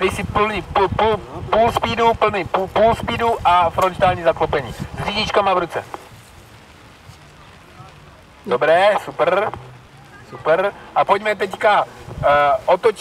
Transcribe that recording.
Dej si plný půl speedu, plný půl speedu a frontální zaklopení. S řidičkama v ruce. Dobré, super. Super. A pojďme teďka otočit.